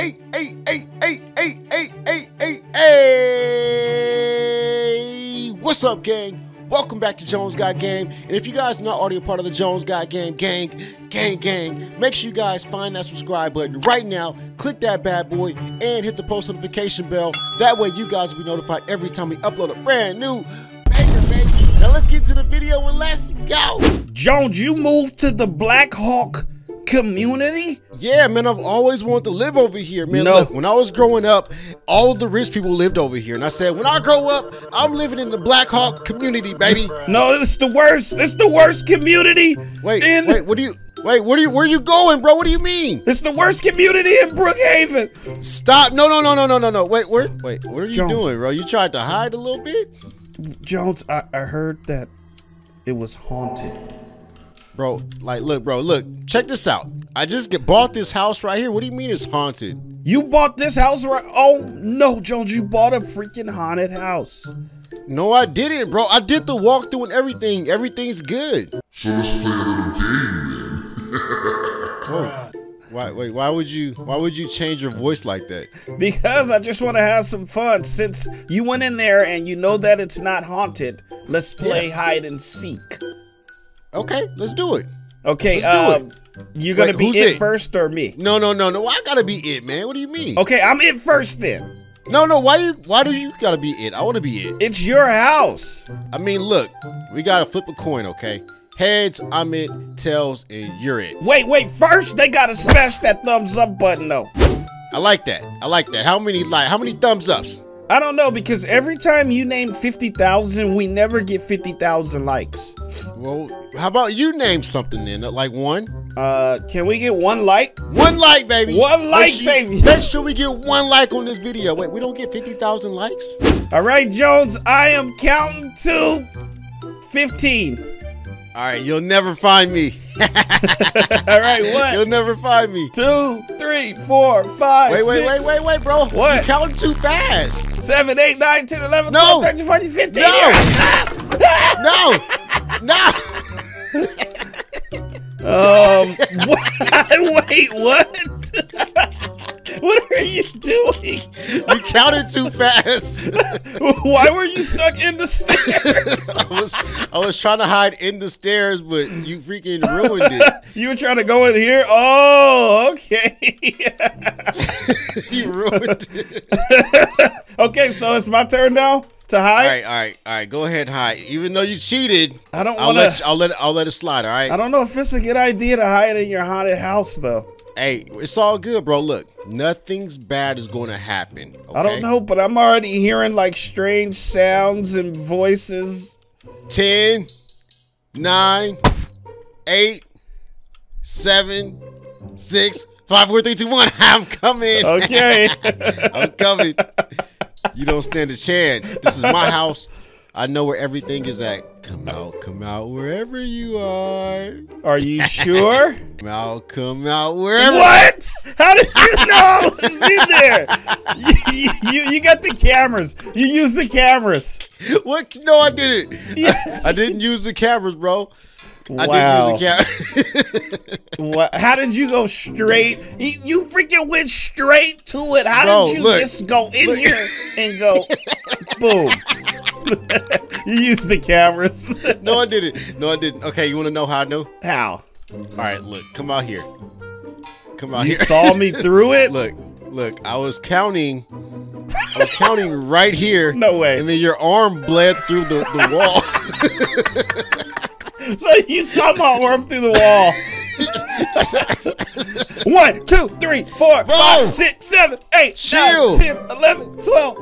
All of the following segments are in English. Hey, what's up, gang? Welcome back to Jones Got Game. And if you guys are not already a part of the Jones Got Game gang, make sure you guys find that subscribe button right now, click that bad boy, and hit the post notification bell. That way you guys will be notified every time we upload a brand new banger, baby. Now let's get to the video and let's go. Jones, you moved to the Black Hawk community? Yeah, man, I've always wanted to live over here, man. No. Look, when I was growing up, all of the rich people lived over here, and I said, when I grow up, I'm living in the Black Hawk community, baby. No, it's the worst. It's the worst community. Wait, where are you going, bro? What do you mean? It's the worst community in Brookhaven. Stop. No. Wait, what are you doing, bro? You tried to hide a little bit? Jones, I heard that it was haunted. Bro, like, look, bro, look. Check this out. I just bought this house right here. What do you mean it's haunted? You bought this house right? Oh no, Jones, you bought a freaking haunted house. No, I didn't, bro. I did the walkthrough and everything. Everything's good. So let's play a little game then. Oh, why would you change your voice like that? Because I just want to have some fun. Since you went in there and you know that it's not haunted, let's play hide and seek. Okay, let's do it. Okay, let's do it. You gonna be it first or me? No. I gotta be it, man. What do you mean? Okay, I'm it first then. No. Why do you gotta be it? I want to be it. It's your house. I mean, look, we gotta flip a coin, okay? Heads, I'm it. Tails, and you're it. Wait. First, they gotta smash that thumbs up button though. I like that. How many thumbs ups? I don't know, because every time you name 50,000, we never get 50,000 likes. Well, how about you name something then, like one? Can we get one like? One like, baby. One like, baby. Make sure we get one like on this video. Wait, we don't get 50,000 likes? All right, Jones, I am counting to 15. All right, you'll never find me. All right, what? You'll never find me. 2, 3, 4, 5. Wait, bro. What? You counting too fast. 7, 8, 9, 10, 11. No. 12, 13, 14, 15. No. Wait, what? What are you doing? You counted too fast. Why were you stuck in the stairs? I was trying to hide in the stairs, but you freaking ruined it. You were trying to go in here? Oh, okay. You ruined it. Okay, so it's my turn now to hide. All right. Go ahead, hide. Even though you cheated, I don't want to. I'll let it slide. All right. I don't know if it's a good idea to hide in your haunted house, though. Hey, it's all good, bro. Look, nothing's bad is going to happen. Okay? I don't know, but I'm already hearing like strange sounds and voices. 10, 9, 8, 7, 6, 5, 4, 3, 2, 1. I'm coming. Okay. I'm coming. You don't stand a chance. This is my house. I know where everything is at. Come out wherever you are. Are you sure? Come out wherever. What? How did you know I was in there? You got the cameras. You used the cameras. What? No, I didn't. Yes. I didn't use the cameras, bro. Wow. I didn't use the camera. How did you go straight? You freaking went straight to it. How did you just go in here and go boom? You used the cameras. No, I didn't. Okay, you want to know how I know? How? All right, look. Come out here. Come out here. You saw me through it? Look. I was counting right here. No way. And then your arm bled through the wall. So you saw my arm through the wall. 1, 2, 3, 4, 5, 6, 7, 8, 9, 10, 11, 12.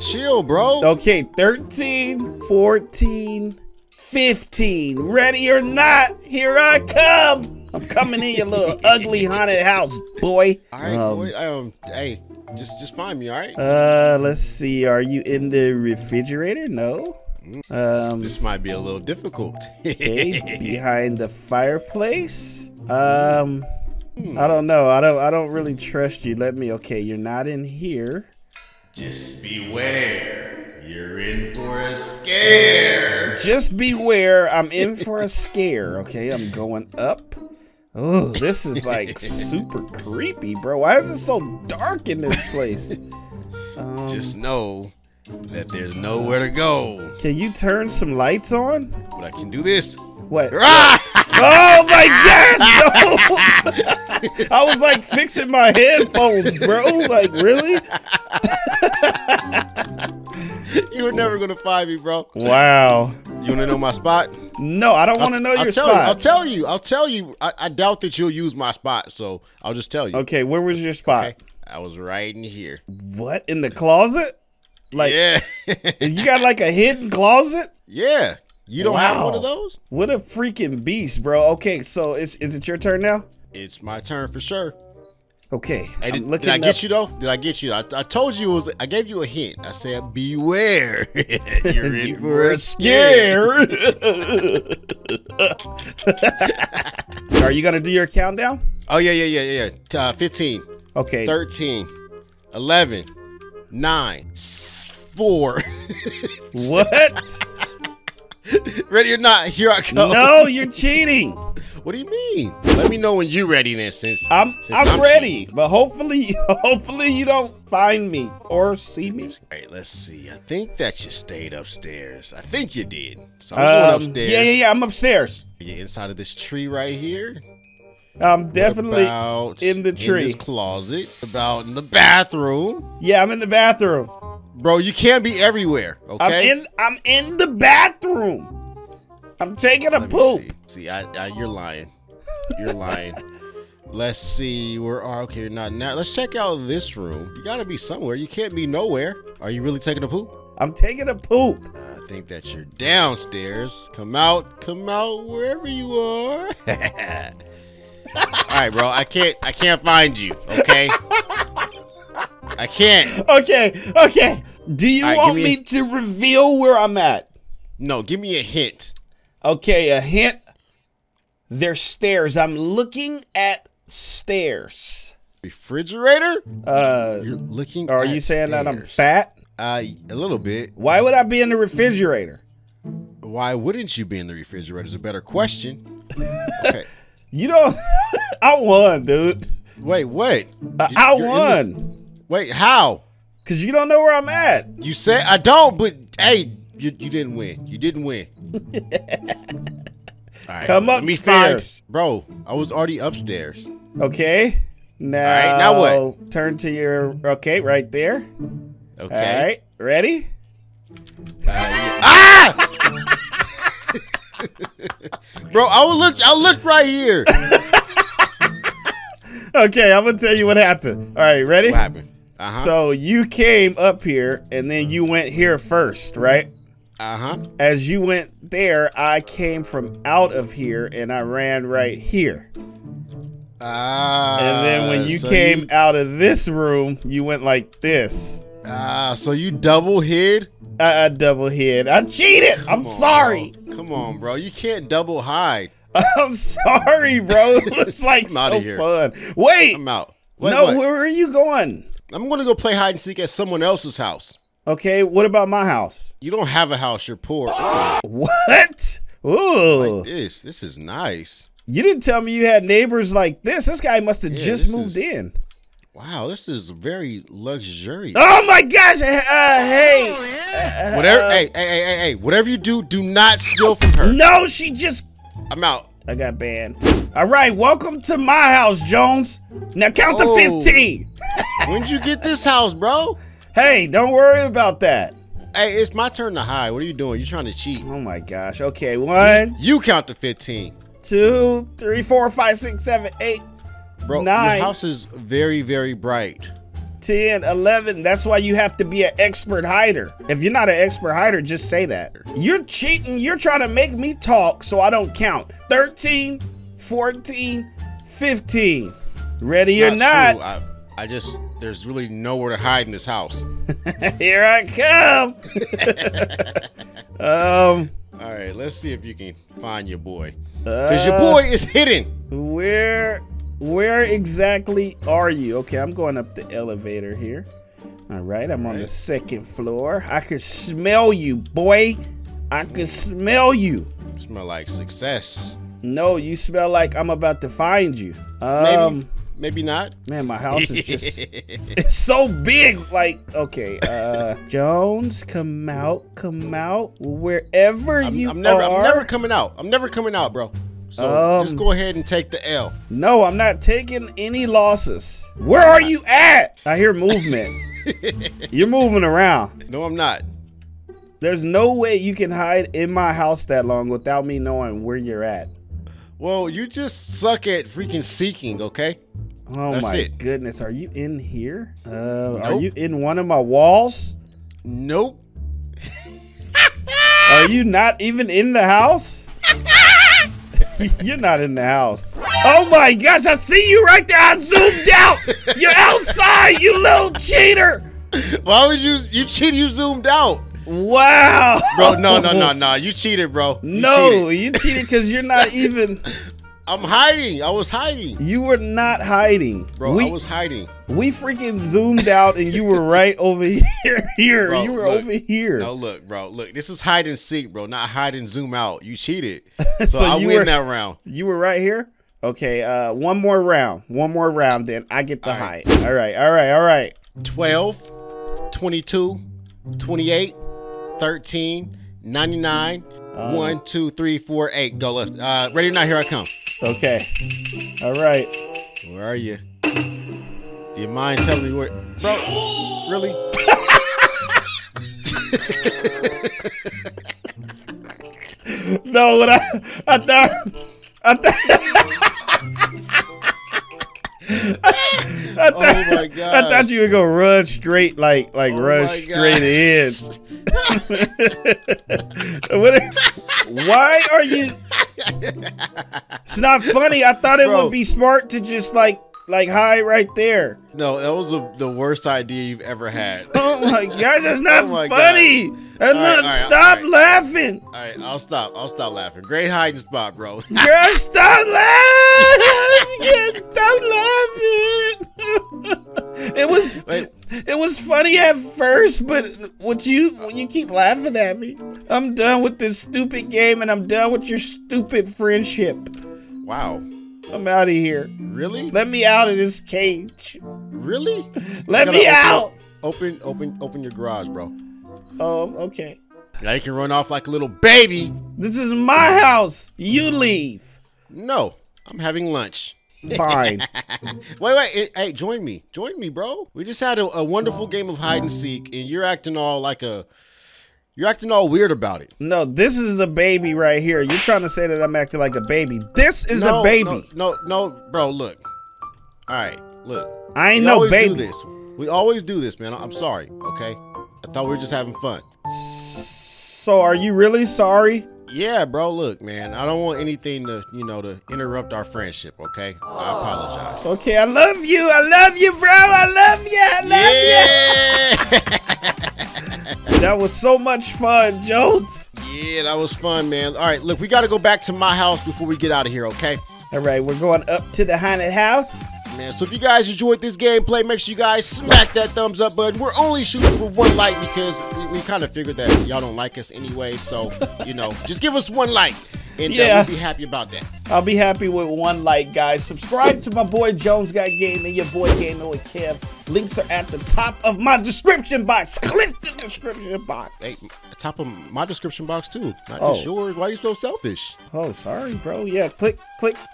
Chill, bro. Okay, 13, 14, 15. Ready or not, here I come. I'm coming in your little ugly haunted house, boy. All right, boy. Hey, just find me, all right? Let's see. Are you in the refrigerator? No. This might be a little difficult. Okay, behind the fireplace. I don't know. I don't really trust you. Let me. Okay, you're not in here. Just beware. You're in for a scare. Just beware. I'm in for a scare. Okay, I'm going up. Oh, this is like super creepy, bro. Why is it so dark in this place? Just know that there's nowhere to go. Can you turn some lights on? But I can do this. What? Ah! Oh my gosh! No! I was like fixing my headphones, bro. Like, really? You were never gonna find me, bro. Wow. You wanna know my spot? No, I don't wanna know your spot. I'll tell you. I'll tell you. I doubt that you'll use my spot, so I'll just tell you. Okay, where was your spot? Okay. I was right in here. What? In the closet? Like, yeah. You got like a hidden closet? Yeah. You don't have one of those? What a freaking beast, bro. Okay, so is it your turn now? It's my turn for sure. Okay. Hey, did I get you though? Did I get you? I told you it was. I gave you a hint. I said, beware. You're in for a scare. Are you gonna do your countdown? Oh yeah. 15. Okay. 13. 11. 9. 4. What? Ready or not, here I come. No, you're cheating. What do you mean? Let me know when you're ready then, since I'm ready. Cheating. But hopefully you don't find me or see me. All right, let's see. I think that you stayed upstairs. I think you did. So I'm going upstairs. Yeah, I'm upstairs. You're inside of this tree right here. I'm definitely in the tree. In this closet. About in the bathroom. Yeah, I'm in the bathroom. Bro, you can't be everywhere, okay? I'm in the bathroom. I'm taking a poop. See, you're lying. You're lying. Let's see. Okay, not now. Let's check out this room. You got to be somewhere. You can't be nowhere. Are you really taking a poop? I'm taking a poop. I think that you're downstairs. Come out wherever you are. All right, bro. I can't find you, okay? I can't. Okay. Do you want me to reveal where I'm at? No, give me a hint. Okay, a hint. There's stairs. I'm looking at stairs. Refrigerator? You're looking at stairs. Are you saying that I'm fat? A little bit. Why would I be in the refrigerator? Why wouldn't you be in the refrigerator is a better question. Okay. You don't... I won, dude. Wait, what? I won. Wait, how? Because you don't know where I'm at. You said I don't, but hey, you didn't win. You didn't win. All right, come upstairs. Bro, I was already upstairs. Okay. Now, all right, now what? Turn to your, okay, right there. Okay. All right, ready? Yeah. Ah! Bro, I looked right here. Okay, I'm going to tell you what happened. All right, ready? What happened? Uh-huh. So you came up here, and then you went here first, right? Uh-huh. As you went there, I came from out of here, and I ran right here. Ah. And then when you came out of this room, you went like this. Ah, so you double hid? I double hid. I cheated. I'm sorry. Bro. Come on, bro. You can't double hide. I'm sorry, bro. It's like so fun. Wait. I'm out. Wait, no, what? Where are you going? I'm going to go play hide and seek at someone else's house. Okay, what about my house? You don't have a house. You're poor. What? Ooh. Like this. This is nice. You didn't tell me you had neighbors like this. This guy must have just moved in. Wow, this is very luxurious. Oh my gosh! Hey. Whatever. Hey. Whatever you do, do not steal from her. No, she just. I'm out. I got banned. All right, welcome to my house, Jones. Now count to 15. When'd you get this house, bro? Hey, don't worry about that. Hey, it's my turn to hide. What are you doing? You trying to cheat. Oh, my gosh. Okay, 1. You count to 15. 2, 3, 4, 5, 6, 7, 8, bro, 9. Your house is very, very bright. 10, 11. That's why you have to be an expert hider. If you're not an expert hider, just say that. You're cheating. You're trying to make me talk so I don't count. 13, 14, 15. Ready or not. I just, there's really nowhere to hide in this house. Here I come. All right, let's see if you can find your boy. Because your boy is hidden. Where exactly are you? Okay, I'm going up the elevator here. All right, I'm on the second floor. I can smell you, boy. I can smell you. Smell like success. No, you smell like I'm about to find you. Maybe not. Man, my house is just it's so big. Like, okay, Jones, come out wherever you are. I'm never coming out. I'm never coming out, bro. So just go ahead and take the L. No, I'm not taking any losses. Where are you at? I hear movement. You're moving around. No, I'm not. There's no way you can hide in my house that long without me knowing where you're at. Well, you just suck at freaking seeking, okay? Oh my goodness, are you in here? Nope. Are you in one of my walls? Nope. Are you not even in the house? You're not in the house. Oh my gosh, I see you right there. I zoomed out. You're outside, you little cheater. Why would you cheat? You zoomed out. Wow. Bro, no. You cheated, bro. You cheated because you're not even. I'm hiding. I was hiding. You were not hiding. Bro, I was hiding. We freaking zoomed out and you were right over here. Bro, you were over here. No, look, bro. Look, this is hide and seek, bro. Not hide and zoom out. You cheated. So, I win that round. You were right here? Okay, one more round. One more round, then I get the hide. All right. 12, 22, 28. 13, 99, 1, 2, 3, 4, 8. Go left. Ready now, here I come. Okay. All right. Where are you? Do you mind telling me where? Bro, really? No, what I thought, oh my God! I thought you were gonna run straight, like run straight in. Why are you? It's not funny. I thought it would be smart to just like hide right there. No, that was the worst idea you've ever had. Oh my God, that's not funny. And stop laughing. All right, I'll stop laughing. Great hiding spot, bro. Girl, stop laughing. Stop laughing. It was funny at first, but when you keep laughing at me, I'm done with this stupid game and I'm done with your stupid friendship. Wow. I'm out of here. Really? Let me out of this cage. Really? Let me out. Open your garage, bro. Oh, okay. Now you can run off like a little baby. This is my house. You leave. No, I'm having lunch. Fine. wait. Hey, join me, bro. We just had a wonderful game of hide and seek, and you're acting all you're acting all weird about it. No, this is a baby right here. You're trying to say that I'm acting like a baby. This is a baby. No, bro. Look. All right, look. I ain't no baby. We always do this, man. I'm sorry. Okay. I thought we were just having fun. So, are you really sorry? Yeah, bro, look, man, I don't want anything to, to interrupt our friendship, okay? I apologize. Okay, I love you, bro, I love you. That was so much fun, Jones. Yeah, that was fun, man. All right, look, we got to go back to my house before we get out of here, okay? All right, we're going up to the haunted house. Man, so if you guys enjoyed this gameplay, make sure you guys smack that thumbs up button. We're only shooting for one like because we kind of figured that y'all don't like us anyway. So, just give us one like and we'll be happy about that. I'll be happy with one like, guys. Subscribe to my boy Jones Got Game and your boy GamingWithKev. Links are at the top of my description box. Click the description box. Hey, top of my description box too. Not just yours. Why are you so selfish? Oh, sorry, bro. Yeah, click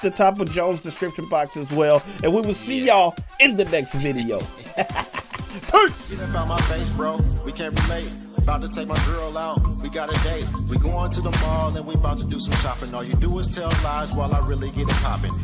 the top of Jones' description box as well. And we will see y'all in the next video. Peace. You done found my face, bro. We can't relate. About to take my girl out. We got a date. We going to the mall and we about to do some shopping. All you do is tell lies while I really get it popping.